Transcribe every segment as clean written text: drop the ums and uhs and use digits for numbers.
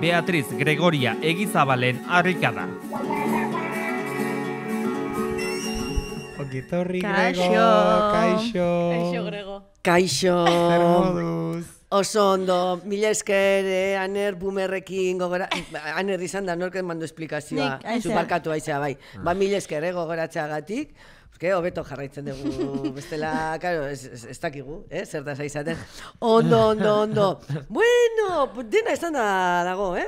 Beatriz Gregoria Egizabalen harrikada. Ongitorri Grego, kaixo. Kaixo Grego. Kaixo. Zer moduz. Oso ondo, mila esker, aner bumerrekin gogora... Aner izan da, norken mando esplikazioa. Zuparkatu aizea, bai. Ba, mila esker, gogoratxagatik. Obeto jarraitzen dugu, bestela, claro, ez dakigu, zertaz aizaten. Ondo. Bueno, dena izan dago, eh?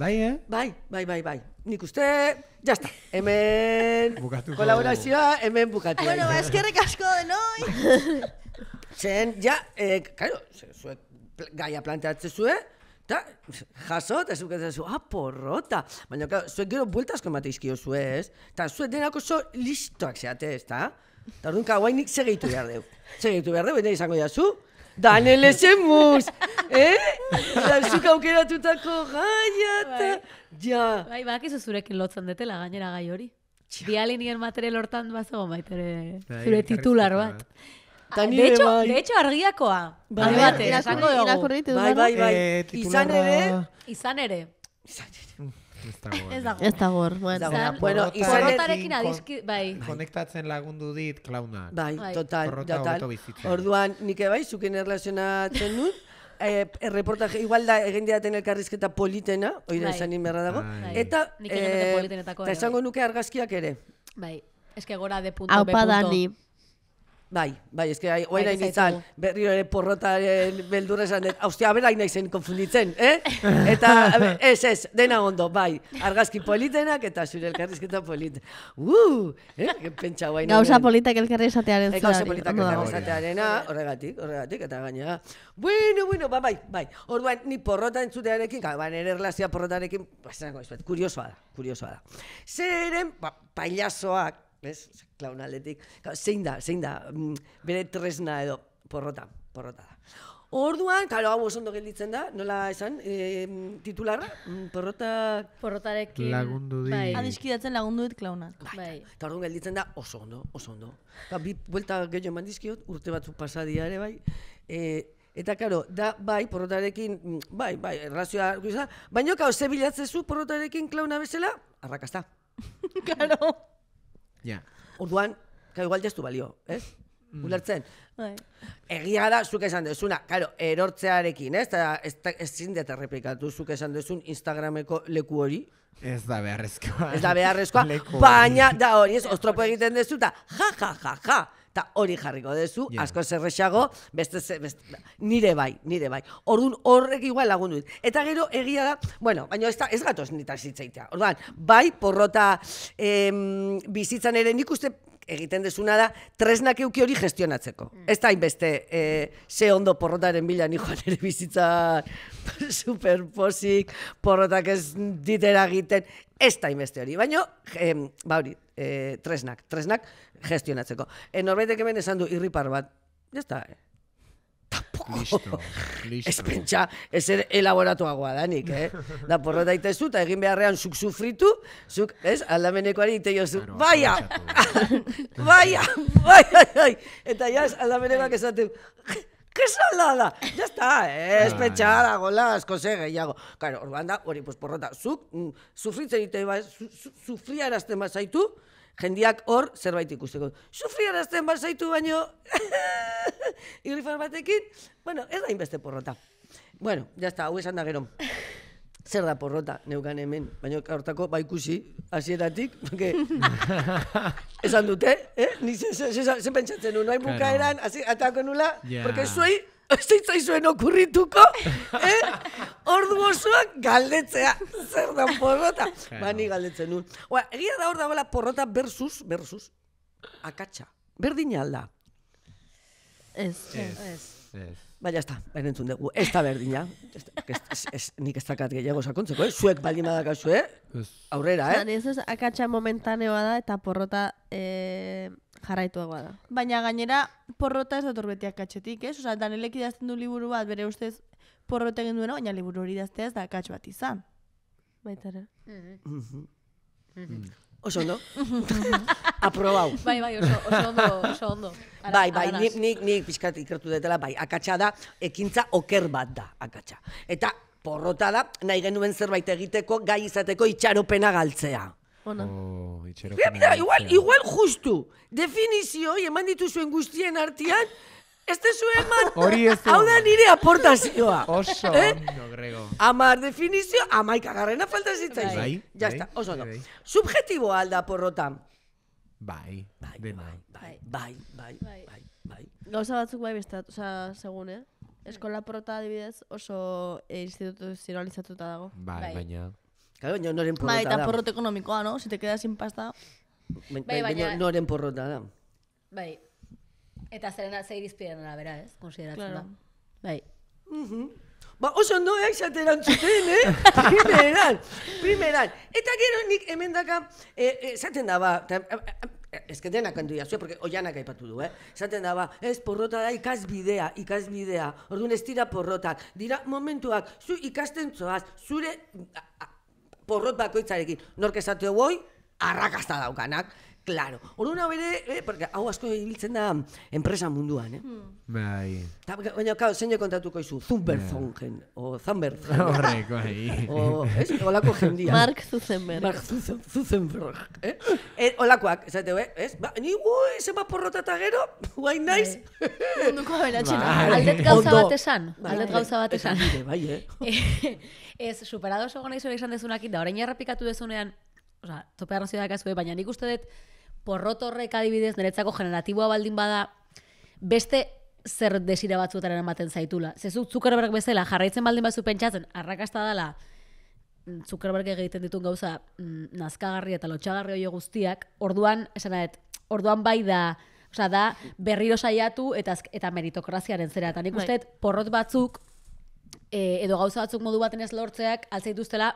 Bai, eh? Bai. Nik uste, jazta, hemen kolaborazioa, hemen bukatu. Bueno, eskerrik asko denoi. Zen, ja, claro, gaia planteatzen zuen, eta jaso, eta zuk ezazu, porrota. Baina, zuek gero bueltazko mateizkio zuez, eta zuek denako zo listoak zeate, ezta? Eta orduan, guain nik segeitu behar deu, eta izango jazu, Danel esemuz, zuk aukeratutako gaia, eta... Bai, bakizu zurekin lotzen detela gainera gai hori. Dialinien material hortan bazago maitere, zure titular bat. De hecho, argiakoa. Albate, esango dugu. Bai. Izan ere. Ez dago. Porrotarekin adizki... Konektatzen lagundu dit klaunak. Bai, total. Porrota hobeto bizitzen. Orduan, nik ebai, zuken erlazionatzen nun. Reportaje, igual da, egin diaten elkarrizketa politena, oira izanin berra dago. Eta, esango nuke argazkiak ere. Bai, eske gora de punto, be punto. Bai, ez que oera initzan, berriro ere porrotaren beldurra esan dut, haustia, bera hain naizen konfunditzen, eh? Eta, ez, dena ondo, bai, argazki politenak eta zure elkarrizketa politenak. Pentsa guain. Gauza politak elkarrizkatearen zari. Gauza politak elkarrizkatearena, horregatik, eta gaina. Bueno, bai, orduan, ni porrota entzutearekin, ban ere erlazia porrotarekin, kuriosoa da. Zeren, pailazoak, klaunaldetik, zein da, bere tresna edo, porrota da. Orduan, karo, hau oso ondo gelditzen da, nola esan, titularra, porrotak... Porrotarekin... Lagundu di... Adiskidatzen lagundu dit klauna. Eta orduan gelditzen da, oso ondo. Bi buelta gehiago eman dizkiot, urte batzuk pasadiare bai, eta karo, da bai, porrotarekin, bai, errazioa, baina karo, ze bilatzezu porrotarekin klauna bezala, arrakazta. Karo... Orduan, ka igual jaztu balio, ez? Ulertzen? Egia da, zuk esan duzuna, karo, erortzearekin, ez? Ez zindet erreplikatu, zuk esan duzun Instagrameko leku hori. Ez da beharrezkoa, baina da hori, ez? Oztropo egiten duzu, eta ja, eta hori jarriko duzu, asko zerrexago, nire bai. Orduan horrek igual lagundu dit. Eta gero egia da, bueno, baina ez gatoz nita zitzaitea. Orduan, bai, porrota bizitzan ere nik uste egiten dezuna da, tresnak euki hori gestionatzeko. Ez da inbeste, ze ondo porrotaren bila ni joan ere bizitza superposik, porrotak ez ditera egiten, ez da inbeste hori. Baina, hori, tresnak gestionatzeko. Norbaitek hemen esan du irripar bat, ez da, listo. Ez pentsa, ez ere elaboratuagoa da nik, eh? Da porrota itezu, eta egin beharrean zuk sufritu, zuk, ez, aldamenekoari iteiozu, baia, eta jaz, aldamenekoak esaten, kesalada, jazta, ez pentsa da, gola, eskoze gehiago. Claro, orban da, hori, porrota, zuk, sufritzen itei bat, sufriarazten bat zaitu, jendiak hor zerbait ikusteko. Sufriarazten bazaitu baino irrifar batekin, bueno, ez da inbeste porrota. Bueno, jazta, hau esan da gero. Zer da porrota, neukan hemen, baina hortako baikusi, hasieratik, esan dute, zen pentsatzen nuen, noain bukaeran, atako nula, porque zuei, ez zitzaizuen okurrituko, ordu osoak galdetzea, zer da porrota. Bani galdetzen nun. Egia da hor dagoela porrota versus, akatsa. Berdina alda. Ez. Baina ez da, baina entzun dugu, ez da berdina. Nik ez dakat gehiago sakontzeko, zuek baldin badakazu, aurrera, akatsa momentaneoa da eta porrota... jarraituagoa da. Baina gainera porrota ez dator beti akatxetik, ez? Osa, Danelek idazten du liburu bat, bere ustez porrota egin duena, baina liburu hori idaztea ez da akatx bat izan. Baitara. Oso ondo? Aprobau. Bai, oso ondo. Bai, nik pixkat ikertu detela, bai, akatxa da, ekintza oker bat da, akatxa. Eta Porrota da, nahi genuen zerbait egiteko gai izateko itxaropena galtzea. Ona. Igual justu, definizioi eman dituzuen guztien artean, ez tezuen eman, hau da nire aportazioa. Oso ondo, Grego. Amar definizio, amaikagarrena falta zitzaizu. Ya está, oso ondo. Subjetiboa alda porrota. Bai, bai. Gauza batzuk bai bestat, oza, segun, eskola porrota adibidez oso instituzionalizatuta dago. Bai, baina... Baina noren porrota da. Eta porrota ekonomikoa, no? Si te quedas sin pasta... Baina noren porrota da. Bai. Eta zerena zeirizpidena da, bera, ez? Konsideratzen da. Bai. Ba, oso ondo, exateran txuten, primeran. Eta gero nik hemen daka, zaten da, ba... Ez que denak handu jazue, porque oianak aipatu du, zaten da, ba, ez porrota da ikasbidea, ikasbidea. Orduan ez dira porrotak, dira momentuak, zu ikasten zoaz, zure... porrot bakoitzarekin, nork esateo goi, arrakazta daukanak, klaro. Hor duna bere, hau asko ibiltzen da enpresa munduan, Bai. Baina, kao, zein kontatuko izu, Zumberfongen, o Zamberfongen. Horrek, bai. Ez, olako jendia. Mark Zuckerberg. Mark Zuckerberg, Olakoak, esateo, ez? Ni, ui, zema porrotata gero, guain naiz. Munduko beratxena. Aldet gauza bat esan, aldet gauza bat esan. Bai, Ez, superadoz egon nahi zure izan dezunakit da, orain errapikatu dezunean, oza, topean nazio da kaskoe, baina nik uste dut porrotorrek adibidez niretzako generatiboa baldin bada beste zer desira batzuetaren ematen zaitula. Zezuk Zuckerberg bezala jarraitzen baldin batzu pentsatzen, arrakasta dela Zuckerberg egiten ditun gauza nazkagarri eta lotxagarri oio guztiak, orduan, esan adet, orduan bai da, oza, da berriro saiatu eta meritokraziaren zera. Eta nik uste dut porrot batzuk, edo gauza batzuk modu baten ez lortzeak altzaituztela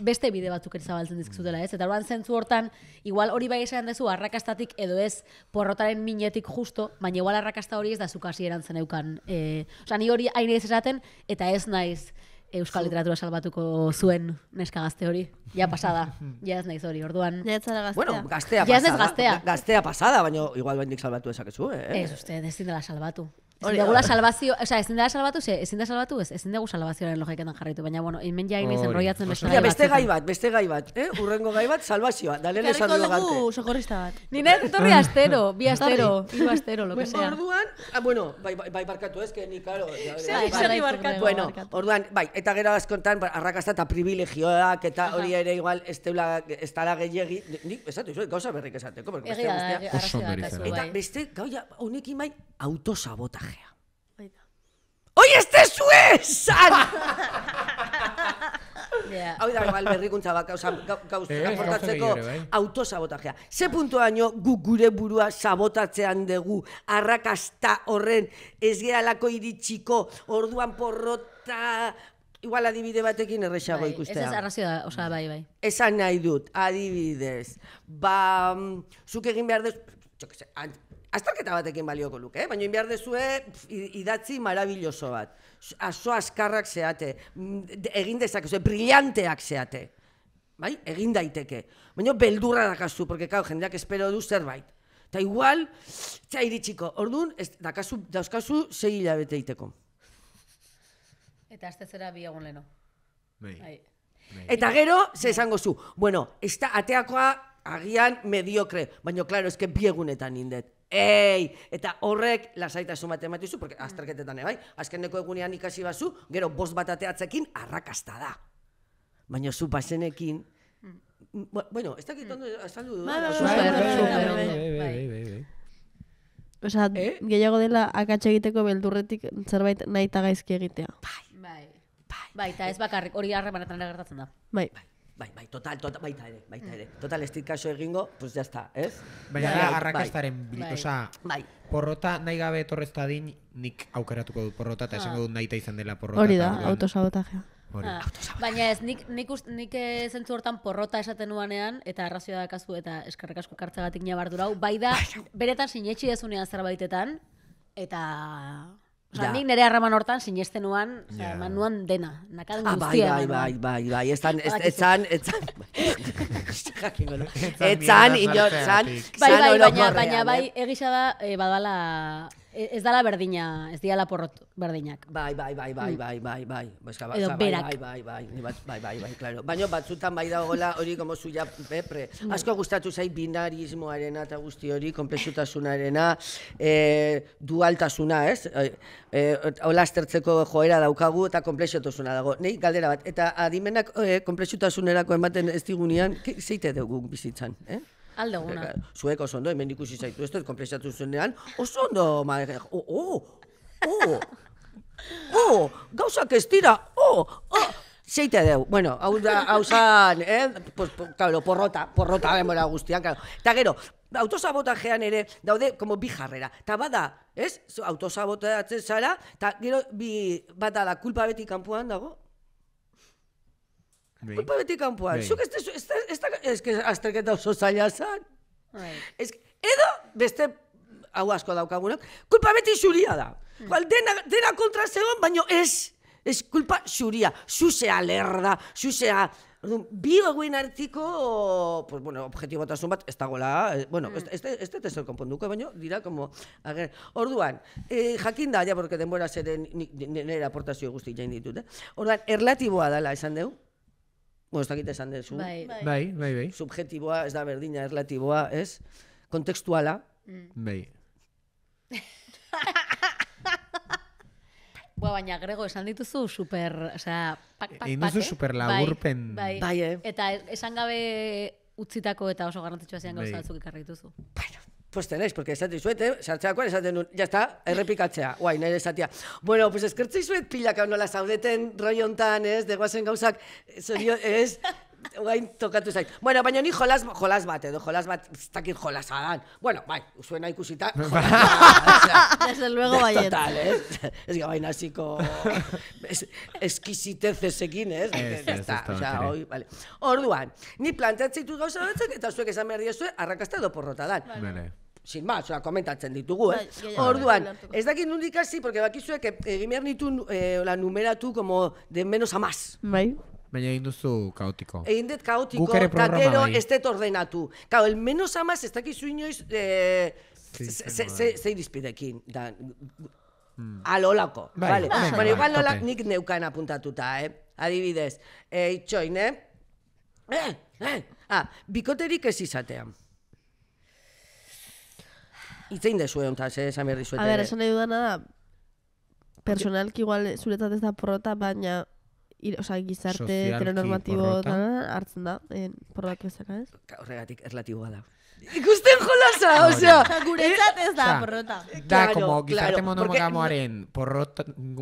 beste bide batzuk erizabaltzen dizkizutela, ez? Eta horban zentzu hortan, igual hori bai esan dezu arrakastatik edo ez porrotaren minetik justo, baina igual arrakasta hori ez da zukasi erantzen eukan. Osa, ni hori hain ez esaten eta ez naiz euskal literatura salbatuko zuen neska gazte hori. Ja pasada, ja ez naiz hori, orduan... Ja ez naiz gaztea. Ja ez naiz gaztea. Gaztea pasada, baina igual bendik salbatu ezakezu, Ez uste, ez dindela salbatu. Ezin dela salbatu, ezin dela salbatu, ezin dugu salbazioaren logiketan jarritu, baina, bueno, hemen ja inaiz enroiatzen beste gai bat. Beste gai bat, urrengo gai bat, salbazioa, dalen esan dugu gante. Karriko dugu sokorrista bat. Nina ez etorri astero, bi astero, hiru astero, lo que sea. Orduan, bueno, bai barkatu ez, que ni, claro. Zer barkatu. Bueno, orduan, bai, eta gero askontan, arrakazta eta privilegioak, eta hori ere igual, ez dara gehiagi, nik esatu, gauza berrik esateko, eta beste, gauza, honekin bai, autosabota. Oi, ez tezue esan! Hau da, berrikuntza bat, gauzak aportatzeko autosabotajea. Ze puntuaino guk gure burua sabotatzean dugu, arrakasta horren, ez geralako iritsiko, orduan porrota... Igual adibide batekin errexago ikustea. Ez arrazio da, oza, bai. Esan nahi dut, adibidez. Ba, zuk egin behar dut... Aztarketa batekin balioko luke, baina inbiar dezue idatzi marabilloso bat. Aso azkarrak zeate, egin dezakezue, brillanteak zeate. Bai? Egin daiteke. Baina beldurra dakazu, porque jendeak espero du zerbait. Eta igual, txea iritsiko. Orduan, dauzkazu zei hilabete iteko. Eta azte zera bi egun leno. Eta gero, ze esango zu. Bueno, ateakoa agian mediokre. Baina, klaro, ezke biegunetan indet. Ei, eta horrek lasaitasun bat ematizu, porque azterketetan ebai, azkeneko egunean ikasi bazu, gero bost bat ateatzekin arrakasta da. Baina zu bazenekin... Bueno, ez dakit ondo azaldu duan. Bai. Osa, gehiago dela akatxe egiteko beldurretik zerbait nahi eta gaizki egitea. Bai. Bai, eta ez bakarrik, hori harremanetan gertatzen da. Bai. Bai, total, total, ez dit kaso egingo, pues jazta, ez? Baina arrakastaren biltosa, porrota nahi gabe torreztadin nik aukeratuko dut porrota eta esango dut nahi eta izan dela porrota. Hori da, autosabotajea. Baina ez, nik zentzu hortan porrota esaten nuanean, eta arrazioa dakazu eta eskarrik asko kartzagatik nabardurau, bai da, beretan sinetxi dezunean zerbaitetan, eta... Osa, nik nire harraman hortan sinesten nuan, harraman nuan dena, nakaden guztia. Bai, etzan, inor, zan, zan, baina bai, egisa da, badala... Ez dala berdina, ez diala porrot berdinak. Bai. Edo berak. Bai, claro. Baina batzutan bai dagoela hori como zuia pepre. Asko gustatu zait binarismoaren eta guzti hori, komplexutasunarena, dualtasuna, ez? Olastertzeko joera daukagu eta komplexutasuna dago. Nei, galdera bat. Eta adimenak komplexutasunerako ematen ez digunean, zeite dugu bizitzan, eh? Aldeguna. Zuek oso ondo, hemen ikusi zaitu ez dut, komplexatu zuenean, oso ondo, maher, gauzak ez dira, zeitea deu. Bueno, hau zan, porrota demora guztian, eta gero, autosabotajean ere daude, como bi jarrera, eta bada, ez, autosabotatzen zara, eta gero, bada da, kulpa beti kanpoan dago, kulpa beti kanpoan, zuk ez que azterketa oso zaila zan, edo beste hau asko daukagunak, kulpa beti zuria da, dena kontra zegoen, baina ez kulpa zuria, zuzea lerda, zuzea, bioguen hartiko, pues bueno, objetibotasun bat, ez dagoela, bueno, ez dut ezer konponduko, baina dira, como, orduan, jakinda, ja, porque denbora zeren nire aportazio guztik jain ditut, orduan, erlatiboa dela esan dugu, bueno, ez dakit esan dezu. Bai. Subjetiboa, ez da berdina, erlatiboa, ez? Kontekstuala. Bai. Baina, Grego, esan dituzu super, osea, pak. Egin duzu super laburpen. Bai, eta esan gabe utzitako eta oso garrantzitsua zian gauza batzuk ikarri dituzu. Bueno, pues tenéis, porque esatzen zuet, sartzeakoan esaten nun, ya está, errepikatzea, guai, nire esatea. Bueno, pues eskertzen zuet pilaka nola zaudeten roi hontan, ez, degoazen gauzak, zorio, ez, guain tokatu zait. Bueno, baina ni jolas bat, ez dakit jolasadan. Bueno, bai, zuena ikusita, jolasadan. Desde luego, baiet. Total, ez, ez gabain hasiko eskizitezezekin, ez, ez da, oza, hoi, bale. Orduan, ni planteatzitu gauza batzak, eta zuek esan behar diezue, arrakazta edo porrotadan. Bale. Sin más, komentatzen ditugu, eh? Orduan, ez dakit nundik hasi, porque bakizuek egin behar nitu numeratu como de menos a más. Bai. Baina egin duzu kaotiko. Egin dut kaotiko, eta gero ez dut ordenatu. Claro, el menos a más ez dakizu inoiz zein izpidekin. Alolako. Bueno, igual nolak nik neukan apuntatuta, eh? Adibidez, itxoin, eh? Bikoterik ez izatean. Itzein dezu egontaz, esan behar dizuetan. A ber, esan nahi dudana da, personalki igual zuretzat ez da porrota, baina osa, gizarte, telenormatibo, hartzen da, porrotak bezala, ez? Horregatik, erlatiboa da. Ikusten jolasa, osea! Guretzat ez da, porrota. Da, como gizarte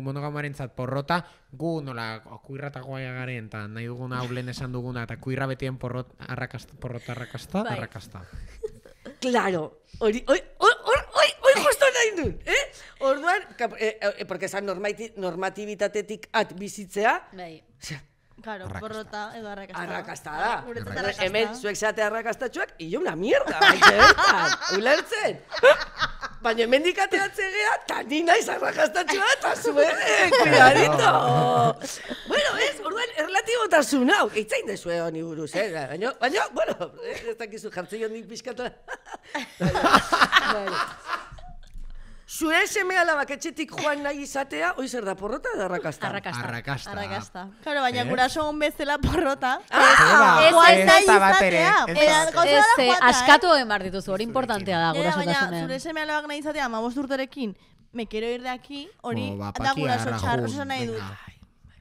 monogamoaren zat porrota, gu nola, kuirrata guaia garen, eta nahi duguna, haulen esan duguna, eta kuirra betien porrota arrakasta. Claro, hori justu nahi dut, eh? Orduan, porque esan normatibitatetik at bizitzea. Bai. Claro, porrota edo arrakastada. Arrakastada. Hemen, zuek zate arrakastatxoak, hile una mierda, baina bertan, ulertzen. Baina hemen dikateatzen geha, ta nina izan arrakastatxoa, ta zuere, cuidadito. Bueno, ez, orduan, erlatibotasun hau, eitzain dezue honi buruz, eh? Baina, bueno, ez dakizu jartzen jondik pixkatu. Zure seme alabaketxetik joan nahi izatea, oi zer da porrota edo arrakasta? Arrakasta. Claro, baina guraso hon bezala porrota. Joan nahi izatea. Askatu egin behar dituzu, hori importantea da gurasotasunean. Baina zure seme alabak nahi izatea, 15 urterekin, me quiero ir de aquí, hori da guraso txarro, oso nahi dut.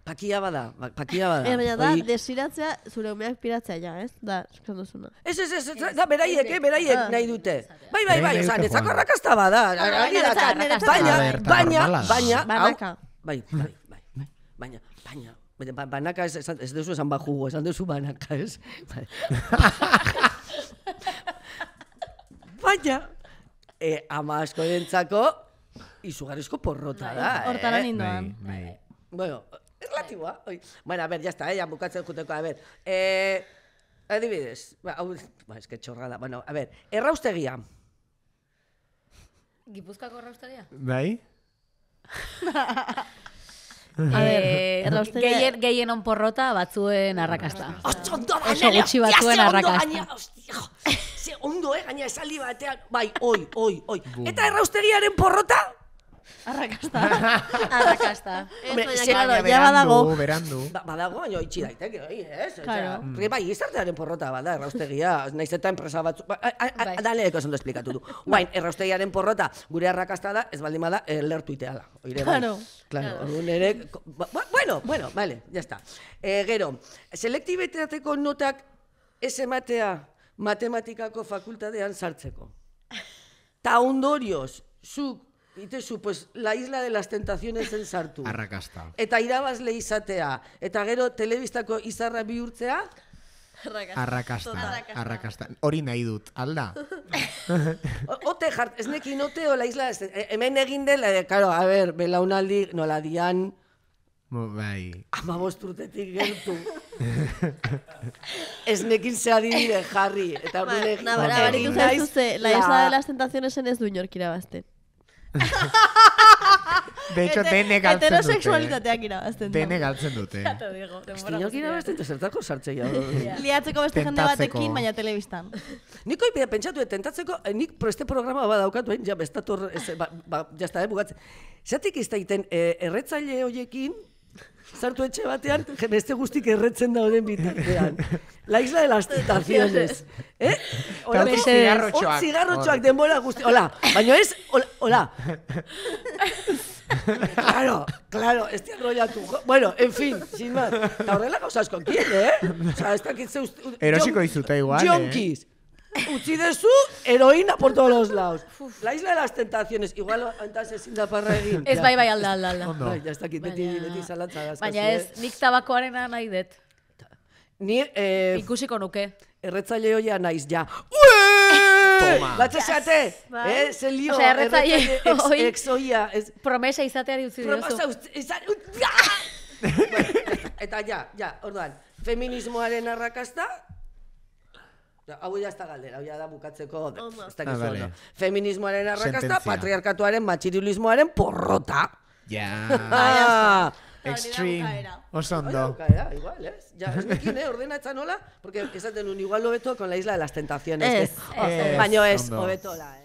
Pakia bada. Baina da, desiratzea, zure umeak piratzea ja, ez? Da, eskan duzuna. Ez, da, beraiek nahi dute. Bai, esan, ezako arrakasta bada. Banaka, ez duzu esan bajugo, esan duzu banaka, ez? Baina, ama asko dentzako, izugarrizko porrota da. Hortaran indoan. Bueno, erlatiboa. Bueno, a ver, ya está, ya bukatzen juteko, a ver. Adibidez, ez que txorrada. Bueno, a ver, erraustegia. Gipuzkako erraustegia? Bai. A ver, gehien onporrota batzuen arrakasta. Oso ondo, anela! Ja ze ondo, gaina, hostia! Ze ondo, gaina esaldi batean. Bai, oi. Eta erraustegiaren porrota? Arrakasta. Badago. Badago, baina itxi daiteke, ez? Riba izartaren porrota bat da, erraustegia. Naiz eta enpresa batzu... Daneleko zondo esplikatu du. Guain, erraustegiaren porrota gure arrakasta da, ez baldin bada, lertu iteala. Claro. Bueno, vale, ya está. Gero, selektibetateko notak ez ematea matematikako fakultadean sartzeko. Ta ondorioz, zuk, itezu, pues, La isla de las tentaciones sartu. Arrakasta. Eta irabazle izatea, eta gero telebistako izarra bihurtzea. Arrakasta. Hori nahi dut, alda? Ote jart, ez nekin oteo La isla... Hemen egin dela, karo, a ber, belaunaldi nola dian... Bai... Amabosturtetik gertu. Ez nekin ze adibide, jarri. Eta hori nekin... Nabarik uzaituzte, La isla de las tentacionesen ez du inork irabazten. De hecho, denek altzen dute. Heterosexualitateak irabazten dute. Denek altzen dute. Ja te digo. Inork irabazten dute, zertako sartzea. Liatzeko beste jende batekin, baina telebistan. Niko ipide pentsatu, tentatzeko, nik preste programa badaukatu, ja bestator, jazta, bukatzen. Zatik iztaiten, erretzaile hoiekin, sartu etxe batean, beste guztik erretzen dauden bitartean. La isla de las tentaciones. Hola, zigarrotxoak denbora guztik. Hola, baina ez... Hola. Claro, ez dian roiatu. Bueno, en fin, sin más. Ta horrela gauzasko, kide, Osa, ez dakitze... Erosiko izuta igual, Jonkiz. Utzidezu, heroína por todos los lados. La isla de las tentaciones. Igual antaz ezin da parra egin. Ez bai, alda. Ja, ez dakit, beti salatzagaz. Baina ez, nik tabakoaren nahi dut. Ikusiko nuke. Erretzaile hoia naiz, ja. Latxexate! Ze lio, erretzaile exoia. Promesa izateari utzi diozu. Eta ja, orduan. Feminismoaren arrakasta... Hau jazta galdera, hau jada bukatzeko, ez dakizu ondo. Feminismoaren arrakasta, patriarkatuaren, matxirilismoaren porrota. Ja, extreme, oso ondo. Igual, ez? Ez nekin, ordena etxanola, porque esaten un igual hobeto con La isla de las tentaciones. Baina ez, hobetola,